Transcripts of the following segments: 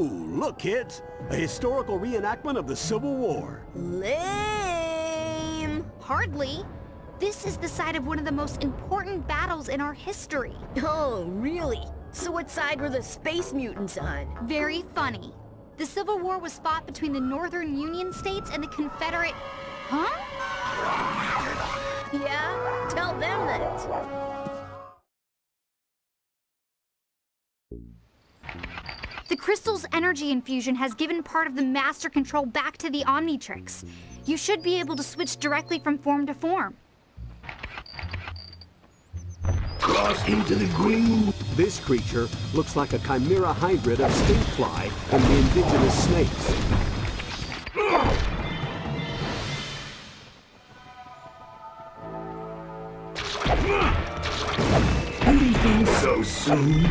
Ooh, look kids! A historical reenactment of the Civil War. Lame! Hardly. This is the site of one of the most important battles in our history. Oh, really? So what side were the space mutants on? Very funny. The Civil War was fought between the Northern Union States and the Confederate... Huh? Yeah? Tell them that. The crystal's energy infusion has given part of the master control back to the Omnitrix. You should be able to switch directly from form to form. Cross into the green! This creature looks like a chimera hybrid of stinkfly and the indigenous snakes. Anything so soon?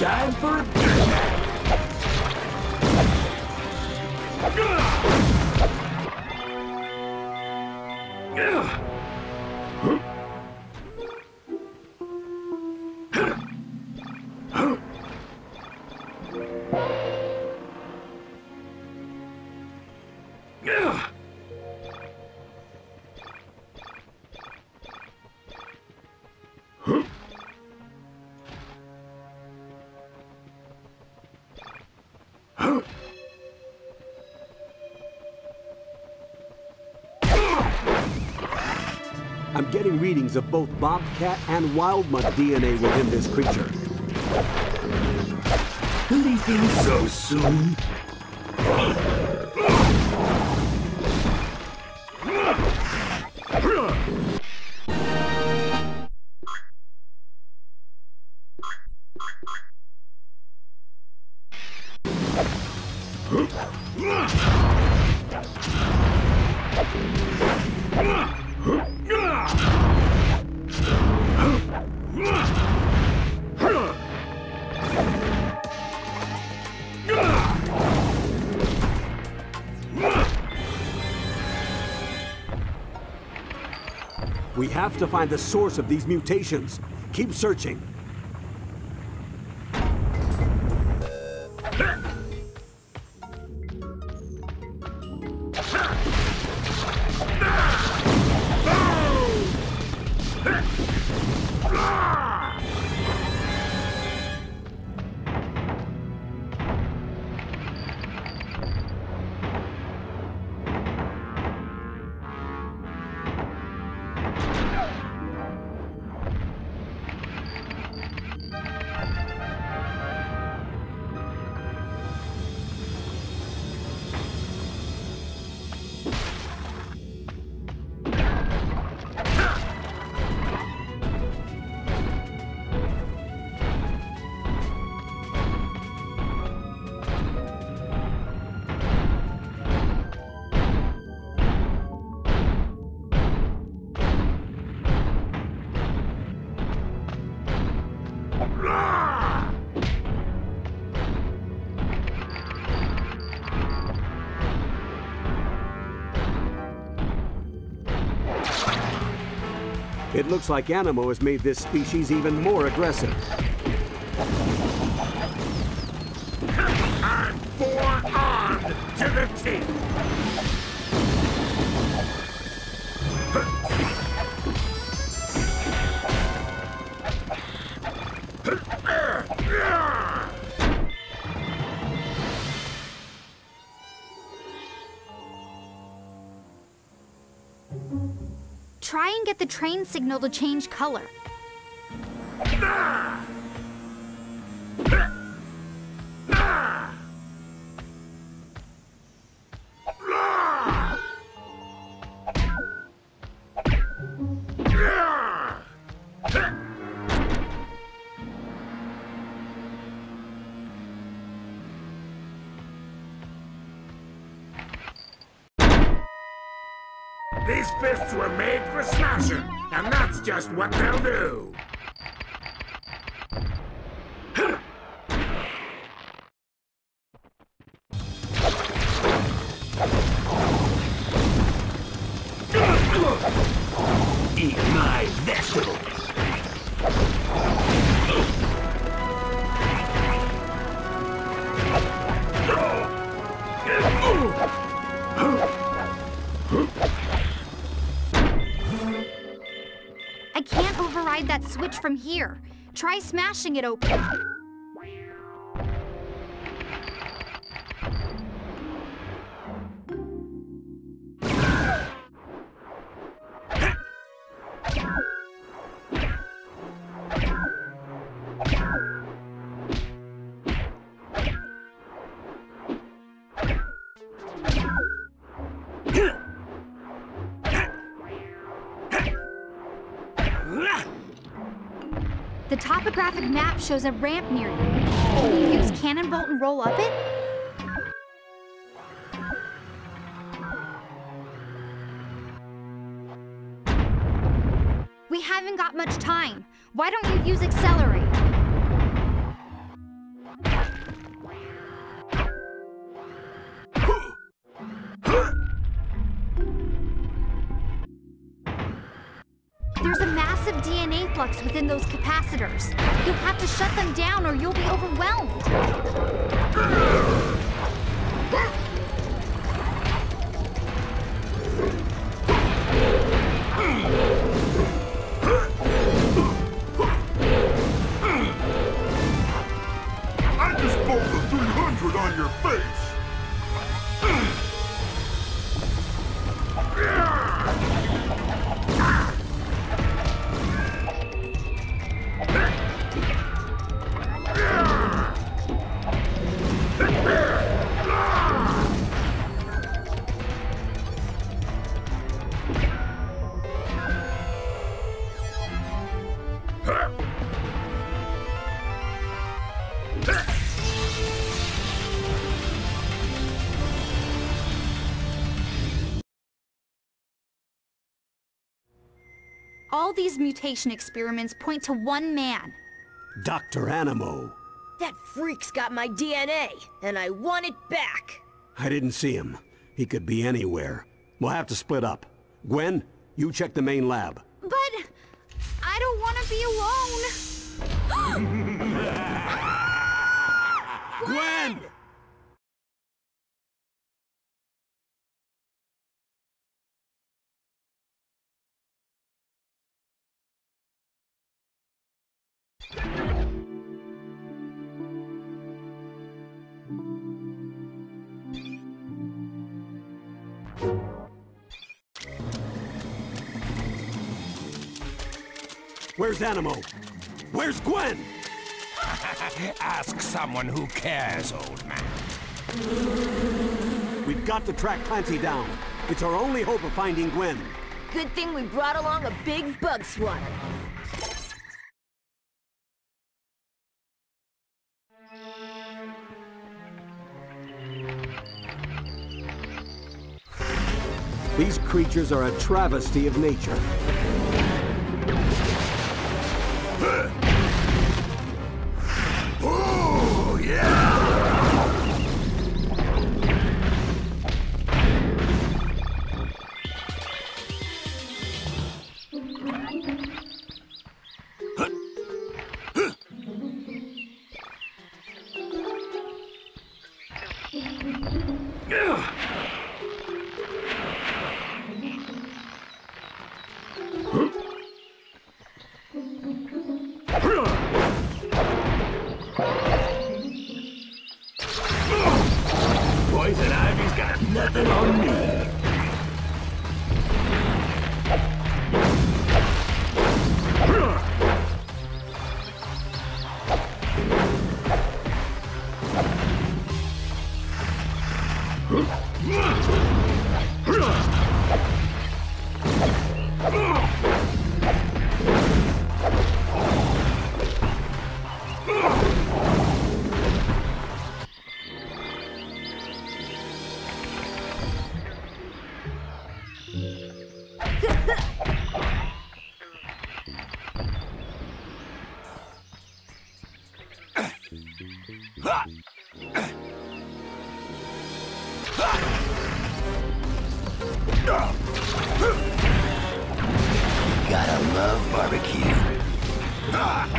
Time for a dirt nap. I'm getting readings of both bobcat and wild mutt DNA within this creature. Leaving so soon? We have to find the source of these mutations. Keep searching. It looks like Animo has made this species even more aggressive. 4 on to the team. Try and get the train signal to change color. These fists were made for slashing, and that's just what they'll do. be my vessel. I can't override that switch from here. Try smashing it open. The topographic map shows a ramp near you. Can you use cannon bolt and roll up it? We haven't got much time. Why don't you use accelerate? There's a massive DNA flux within those capacitors. You'll have to shut them down or you'll be overwhelmed. All these mutation experiments point to one man. Dr. Animo. That freak's got my DNA, and I want it back. I didn't see him. He could be anywhere. We'll have to split up. Gwen, you check the main lab. But I don't want to be alone. Gwen! Where's Animo? Where's Gwen? Ask someone who cares, old man. We've got to track Clancy down. It's our only hope of finding Gwen. Good thing we brought along a big bug swatter. These creatures are a travesty of nature. Oh, yeah! I love barbecue. Ah!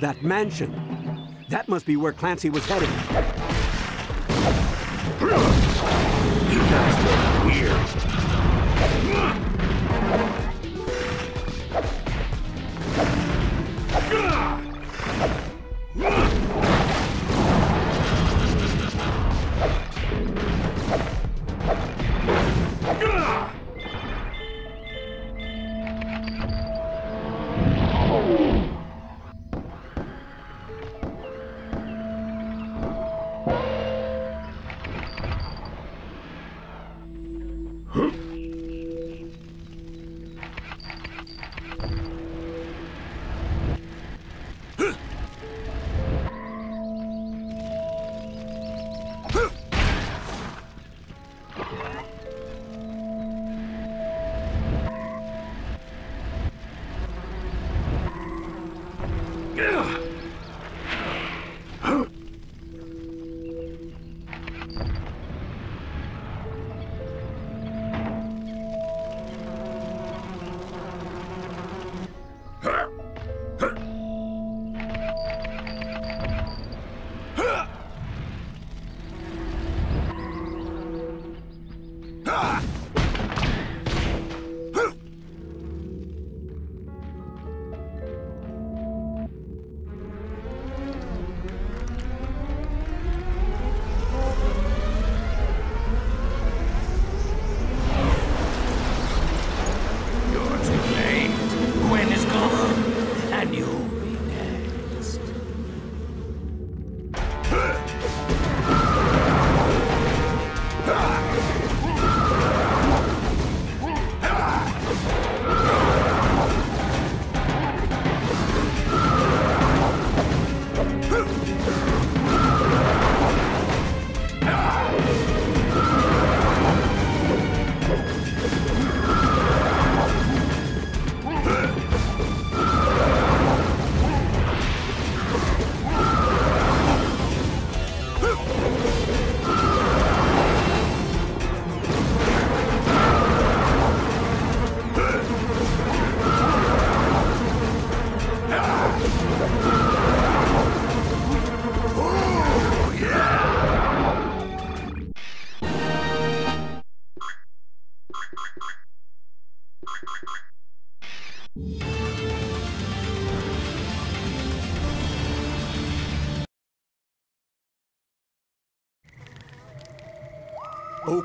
That mansion. That must be where Clancy was headed. You guys look weird.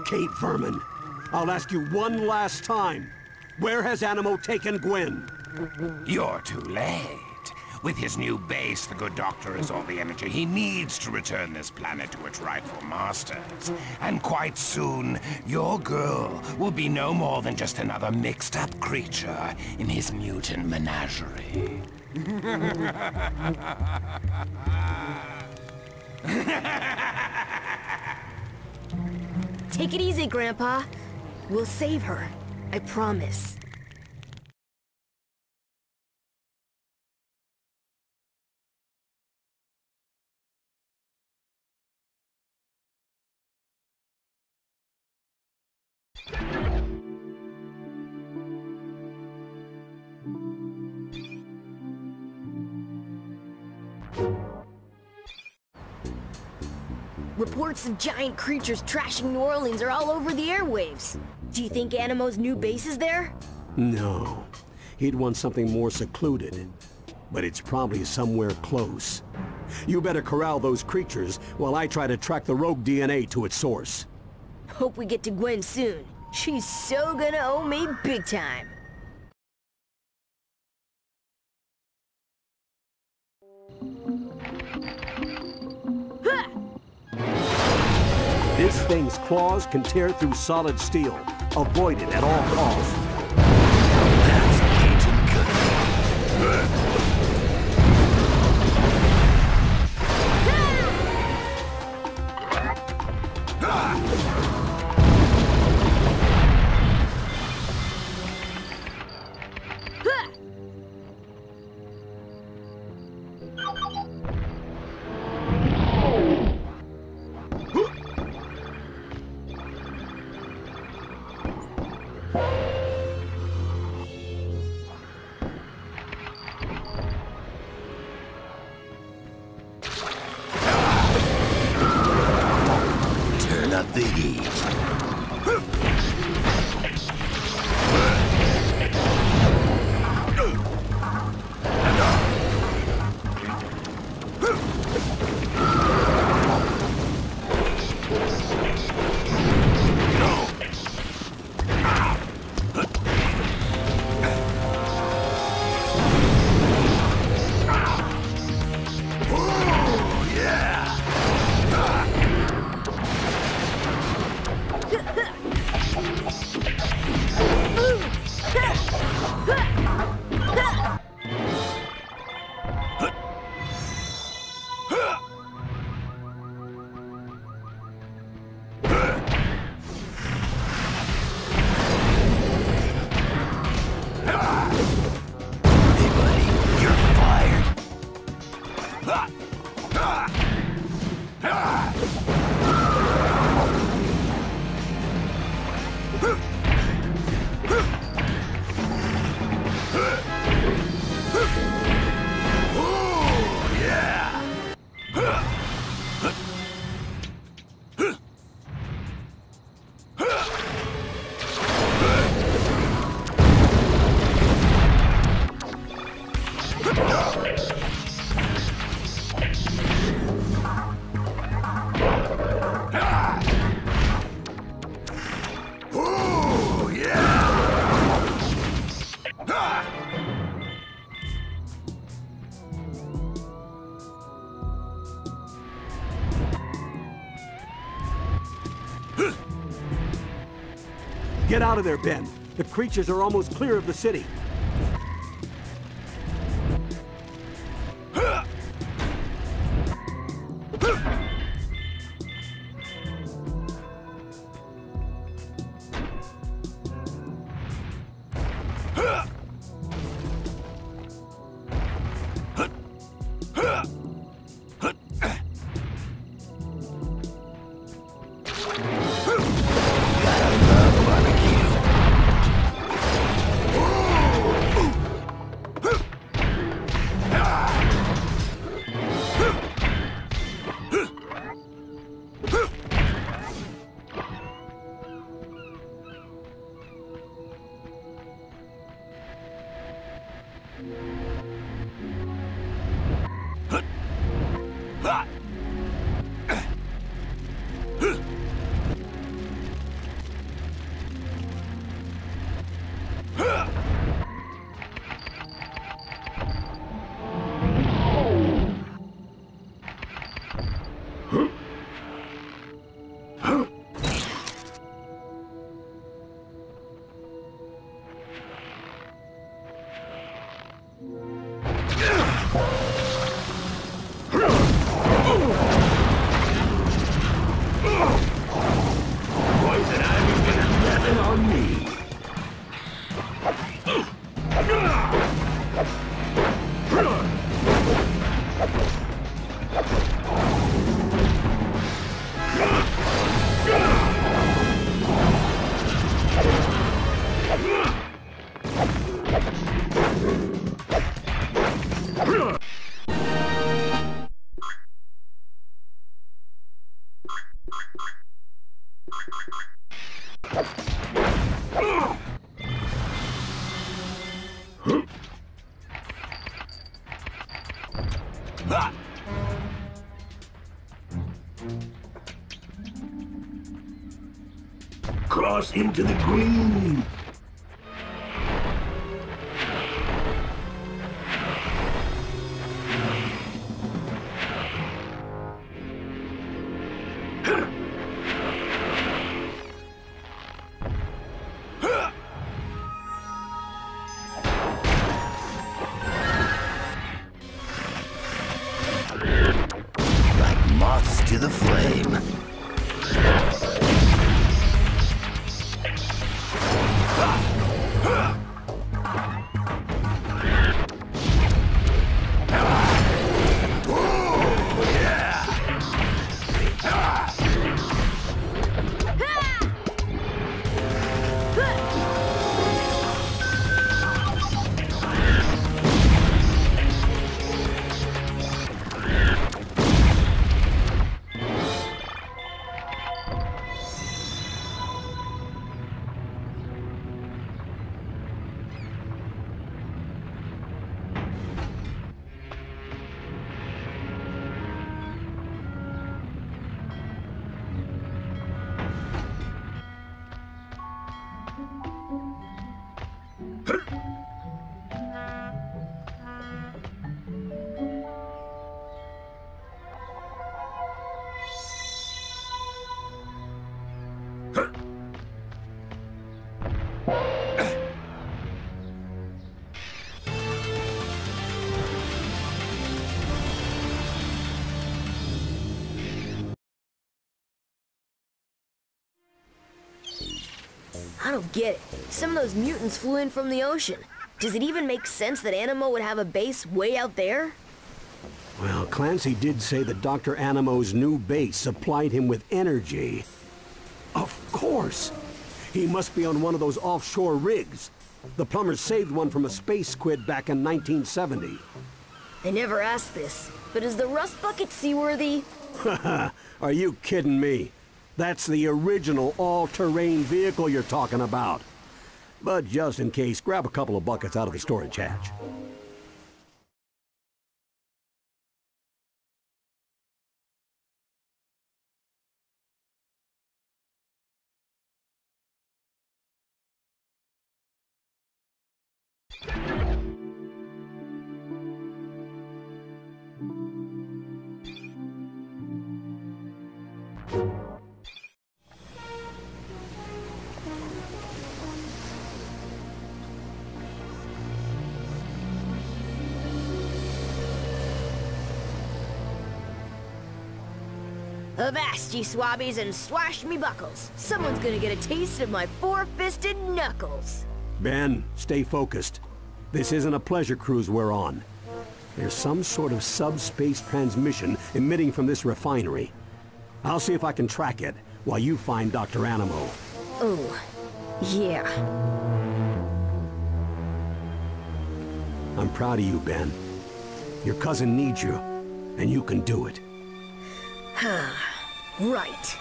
Kate Vermin, I'll ask you one last time. Where has Animo taken Gwen? You're too late. With his new base, the good doctor has all the energy he needs to return this planet to its rightful masters. And quite soon, your girl will be no more than just another mixed-up creature in his mutant menagerie. Take it easy, Grandpa. We'll save her. I promise. Reports of giant creatures trashing New Orleans are all over the airwaves. Do you think Animo's new base is there? No. He'd want something more secluded. But it's probably somewhere close. You better corral those creatures while I try to track the rogue DNA to its source. Hope we get to Gwen soon. She's so gonna owe me big time. This thing's claws can tear through solid steel. Avoid it at all costs. That's Cajun cooking. thee. Get out of there, Ben. The creatures are almost clear of the city. Cross into the green. I don't get it. Some of those mutants flew in from the ocean. Does it even make sense that Animo would have a base way out there? Well, Clancy did say that Dr. Animo's new base supplied him with energy. Of course! He must be on one of those offshore rigs. The plumbers saved one from a space squid back in 1970. I never asked this, but is the rust bucket seaworthy? Haha, are you kidding me? That's the original all-terrain vehicle you're talking about. But just in case, grab a couple of buckets out of the storage hatch. Avast, ye swabbies, and swash me buckles. Someone's gonna get a taste of my four-fisted knuckles. Ben, stay focused. This isn't a pleasure cruise we're on. There's some sort of subspace transmission emitting from this refinery. I'll see if I can track it while you find Dr. Animo. Oh, yeah. I'm proud of you, Ben. Your cousin needs you, and you can do it. Right.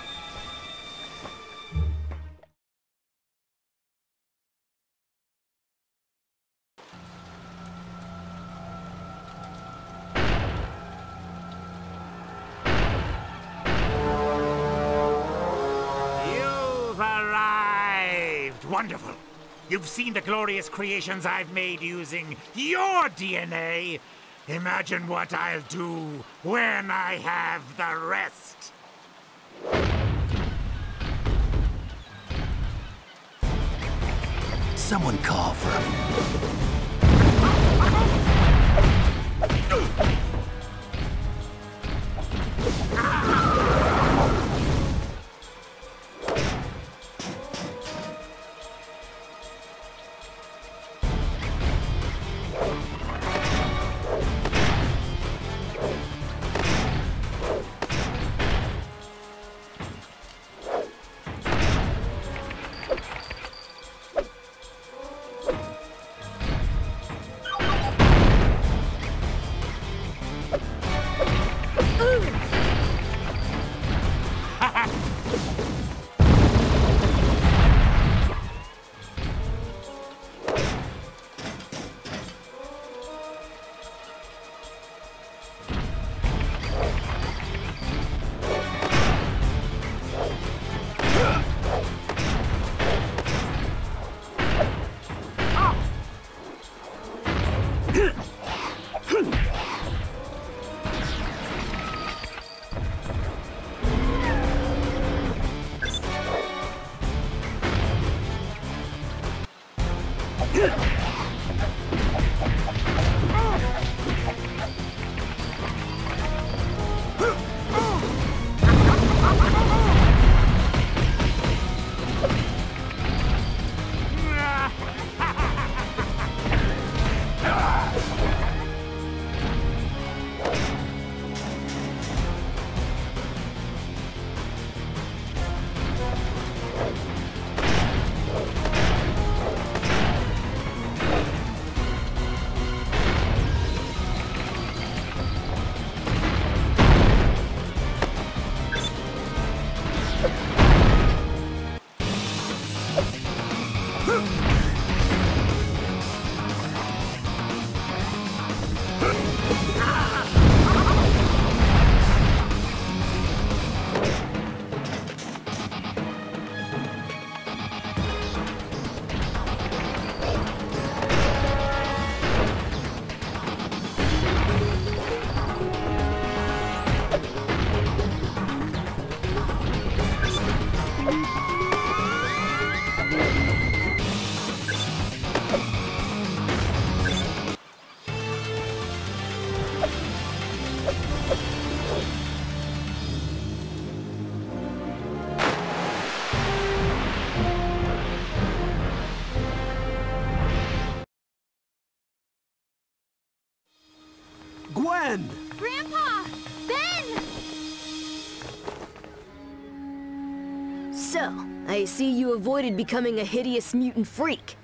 You've arrived! Wonderful! You've seen the glorious creations I've made using your DNA! Imagine what I'll do when I have the rest! Someone call for him. Gwen! Grandpa! Ben! So, I see you avoided becoming a hideous mutant freak.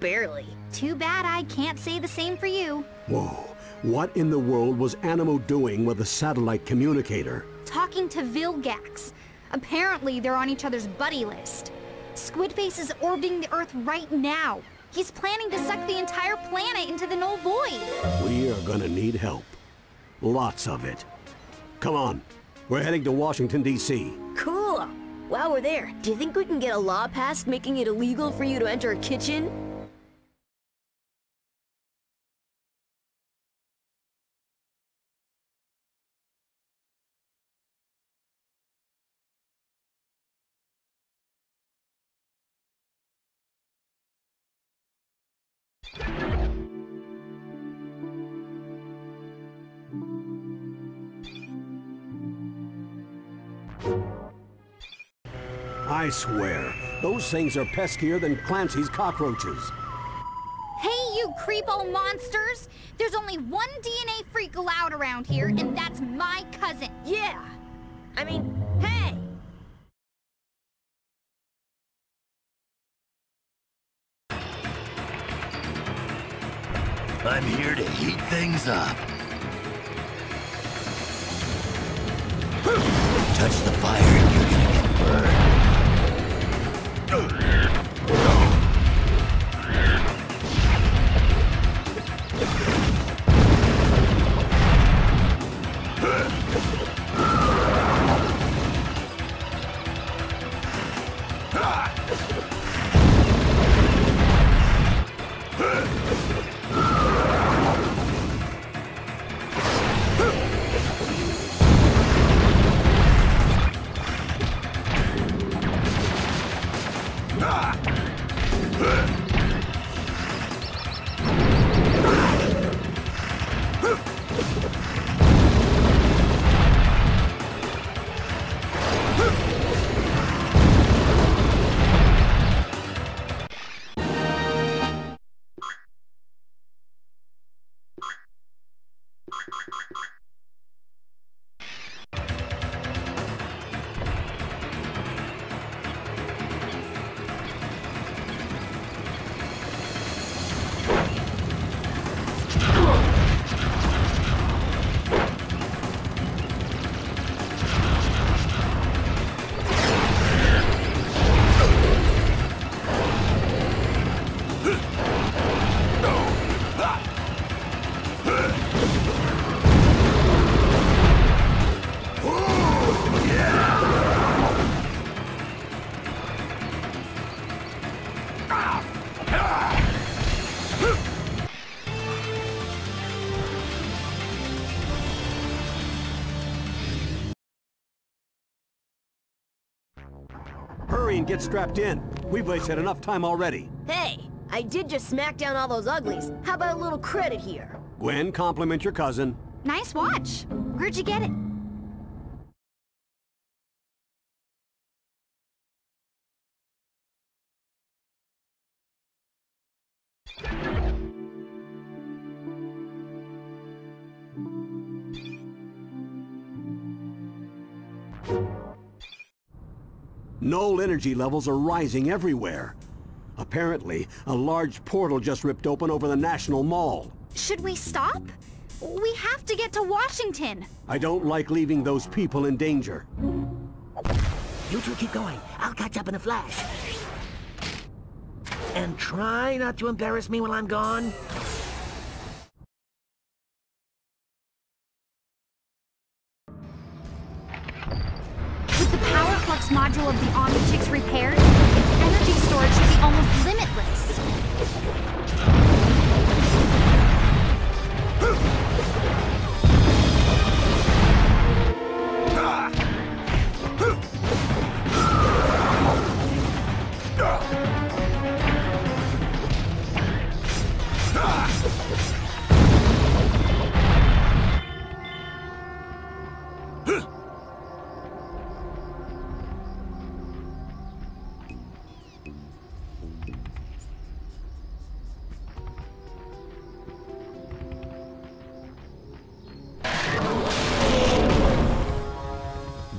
Barely. Too bad I can't say the same for you. Whoa. What in the world was Animo doing with a satellite communicator? Talking to Vilgax. Apparently they're on each other's buddy list. Squidface is orbiting the Earth right now. He's planning to suck the entire planet into the null void. We are gonna need help. Lots of it. Come on. We're heading to Washington, D.C. Cool. While we're there, do you think we can get a law passed making it illegal for you to enter a kitchen? I swear, those things are peskier than Clancy's cockroaches. Hey, you creepo monsters! There's only one DNA freak allowed around here, and that's my cousin. Yeah! I mean, hey! I'm here to heat things up. Touch the fire and you're gonna get burned. And get strapped in. We've wasted enough time already. Hey, I did just smack down all those uglies. How about a little credit here? Gwen, compliment your cousin. Nice watch. Where'd you get it? Null energy levels are rising everywhere. Apparently, a large portal just ripped open over the National Mall. Should we stop? We have to get to Washington. I don't like leaving those people in danger. You two keep going. I'll catch up in a flash. And try not to embarrass me while I'm gone. Module of the Omnitrix repaired, its energy storage should be almost limitless.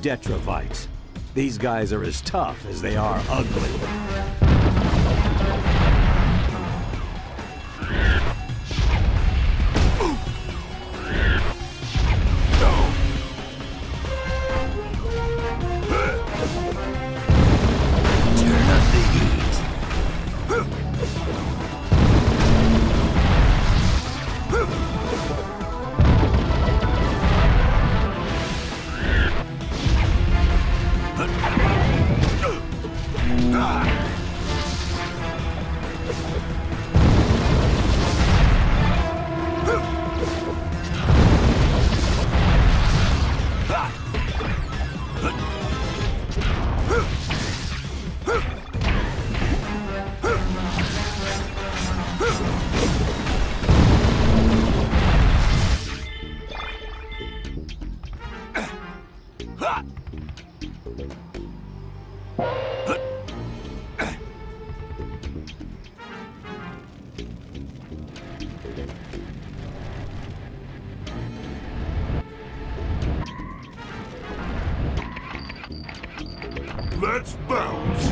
Detravites. These guys are as tough as they are ugly. Let's bounce!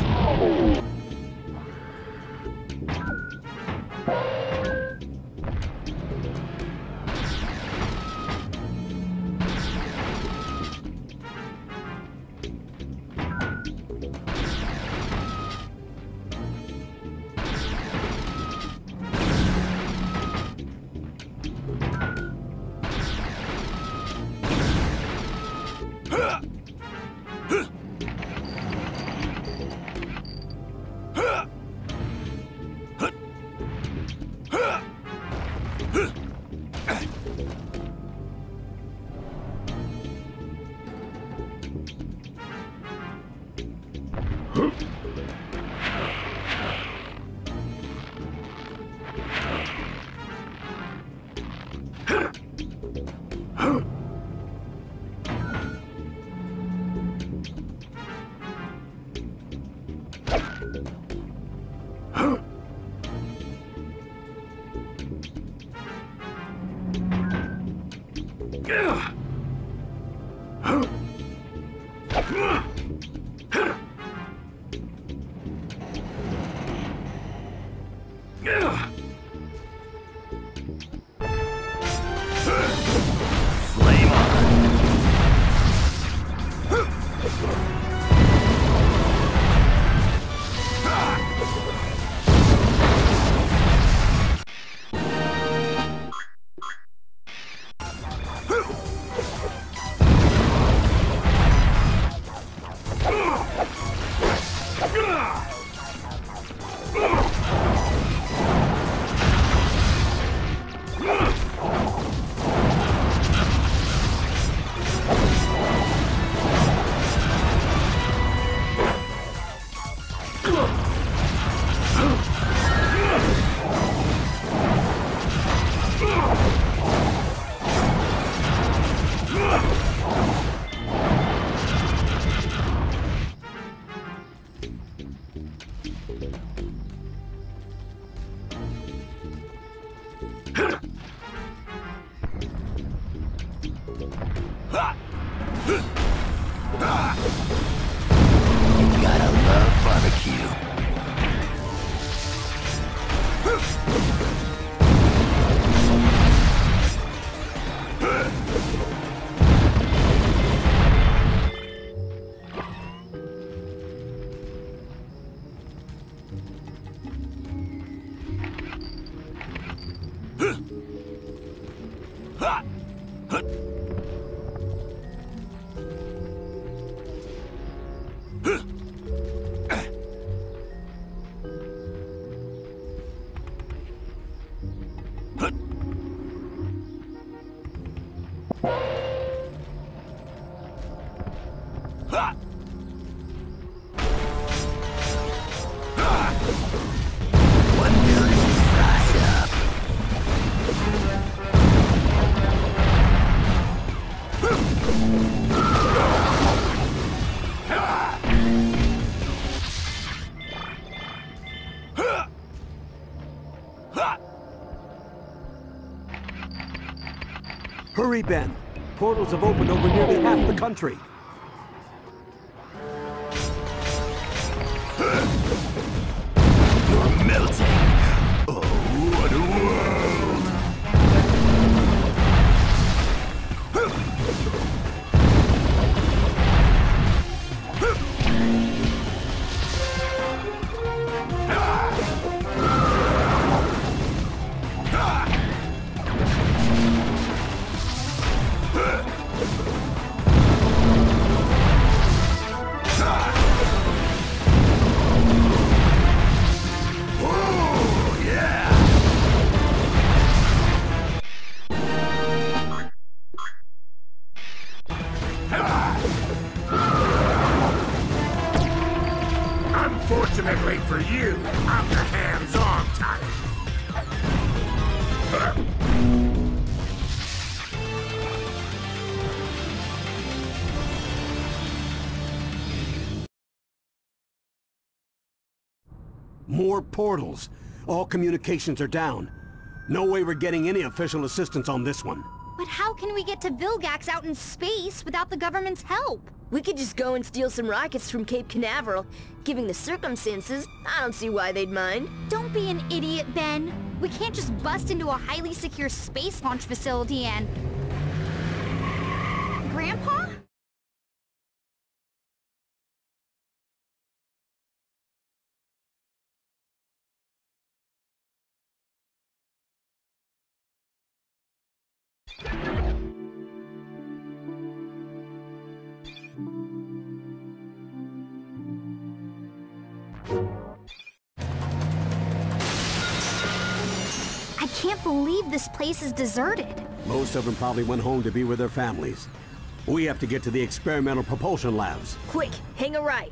Hurry, Ben. Portals have opened over nearly half the country. for you. I'm the hands-on type. More portals. All communications are down. No way we're getting any official assistance on this one. But how can we get to Vilgax out in space without the government's help? We could just go and steal some rockets from Cape Canaveral. Given the circumstances, I don't see why they'd mind. Don't be an idiot, Ben. We can't just bust into a highly secure space launch facility and... Grandpa? I can't believe this place is deserted. Most of them probably went home to be with their families. We have to get to the experimental propulsion labs. Quick, hang a right.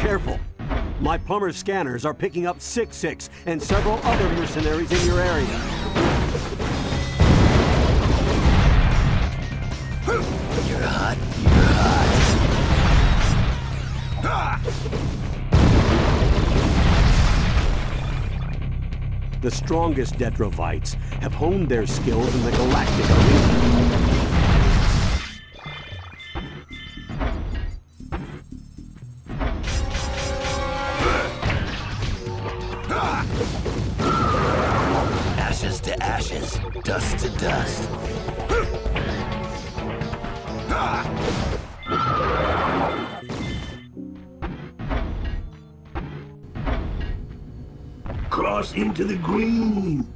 Careful. My plumber's scanners are picking up Six-Six and several other mercenaries in your area. The strongest Detravites have honed their skills in the Galactic Arena. Ashes to ashes, dust to dust. Cross into the green.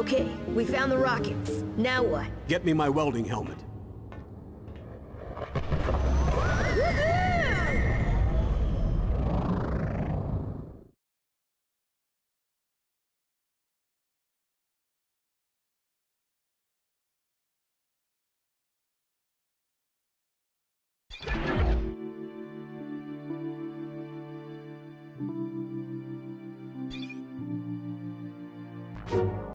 Okay, we found the rockets. Now what? Get me my welding helmet.